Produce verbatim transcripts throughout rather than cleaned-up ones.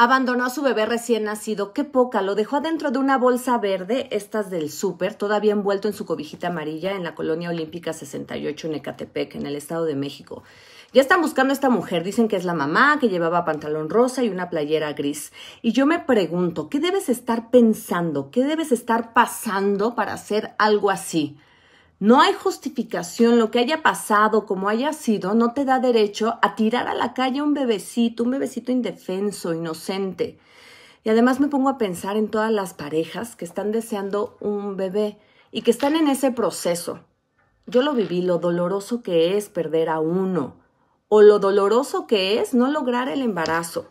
Abandonó a su bebé recién nacido. ¡Qué poca! Lo dejó adentro de una bolsa verde, estas del súper, todavía envuelto en su cobijita amarilla en la Colonia Olímpica sesenta y ocho en Ecatepec, en el Estado de México. Ya están buscando a esta mujer. Dicen que es la mamá, que llevaba pantalón rosa y una playera gris. Y yo me pregunto, ¿qué debes estar pensando? ¿Qué debes estar pasando para hacer algo así? No hay justificación. Lo que haya pasado, como haya sido, no te da derecho a tirar a la calle un bebecito, un bebecito indefenso, inocente. Y además me pongo a pensar en todas las parejas que están deseando un bebé y que están en ese proceso. Yo lo viví, lo doloroso que es perder a uno o lo doloroso que es no lograr el embarazo.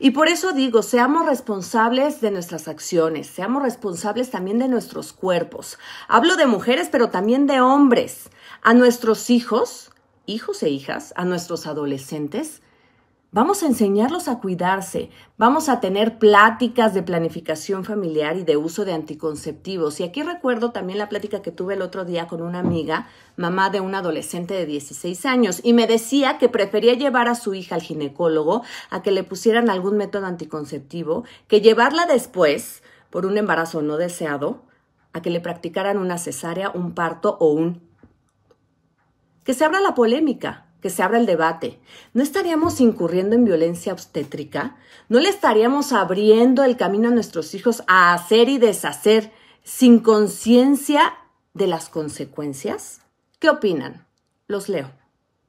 Y por eso digo, seamos responsables de nuestras acciones, seamos responsables también de nuestros cuerpos. Hablo de mujeres, pero también de hombres. A nuestros hijos, hijos e hijas, a nuestros adolescentes, vamos a enseñarlos a cuidarse. Vamos a tener pláticas de planificación familiar y de uso de anticonceptivos. Y aquí recuerdo también la plática que tuve el otro día con una amiga, mamá de un adolescente de dieciséis años, y me decía que prefería llevar a su hija al ginecólogo a que le pusieran algún método anticonceptivo, que llevarla después por un embarazo no deseado, a que le practicaran una cesárea, un parto o un... Que se abra la polémica, que se abra el debate. ¿No estaríamos incurriendo en violencia obstétrica? ¿No le estaríamos abriendo el camino a nuestros hijos a hacer y deshacer sin conciencia de las consecuencias? ¿Qué opinan? Los leo.